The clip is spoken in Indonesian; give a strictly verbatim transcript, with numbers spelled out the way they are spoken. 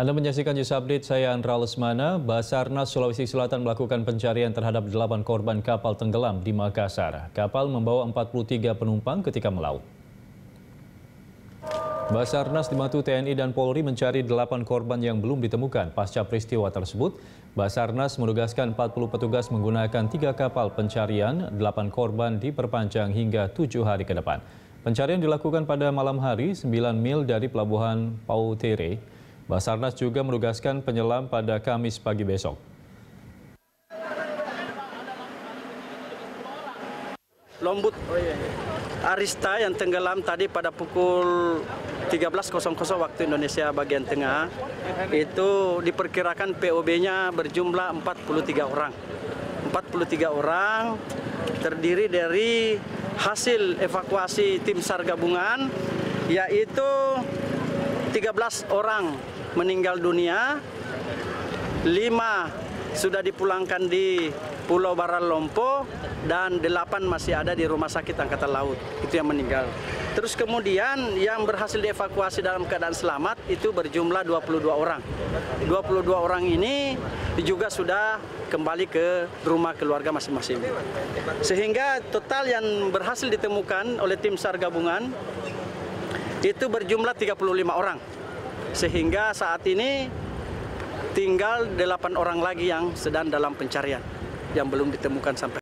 Anda menyaksikan News Update, saya Andra Lesmana. Basarnas Sulawesi Selatan melakukan pencarian terhadap delapan korban kapal tenggelam di Makassar. Kapal membawa empat puluh tiga penumpang ketika melaut. Basarnas dibantu T N I dan Polri mencari delapan korban yang belum ditemukan pasca peristiwa tersebut. Basarnas menugaskan empat puluh petugas menggunakan tiga kapal pencarian, delapan korban diperpanjang hingga tujuh hari ke depan. Pencarian dilakukan pada malam hari sembilan mil dari pelabuhan Pautere. Basarnas juga menugaskan penyelam pada Kamis pagi besok. Lombut Arista yang tenggelam tadi pada pukul tiga belas nol nol waktu Indonesia bagian tengah, itu diperkirakan P O B-nya berjumlah empat puluh tiga orang. empat puluh tiga orang terdiri dari hasil evakuasi tim SAR gabungan, yaitu tiga belas orang meninggal dunia, lima sudah dipulangkan di Pulau Baralompo, dan delapan masih ada di rumah sakit Angkatan Laut, itu yang meninggal. Terus kemudian yang berhasil dievakuasi dalam keadaan selamat itu berjumlah dua puluh dua orang. dua puluh dua orang ini juga sudah kembali ke rumah keluarga masing-masing. Sehingga total yang berhasil ditemukan oleh tim SAR gabungan itu berjumlah tiga puluh lima orang, sehingga saat ini tinggal delapan orang lagi yang sedang dalam pencarian yang belum ditemukan sampai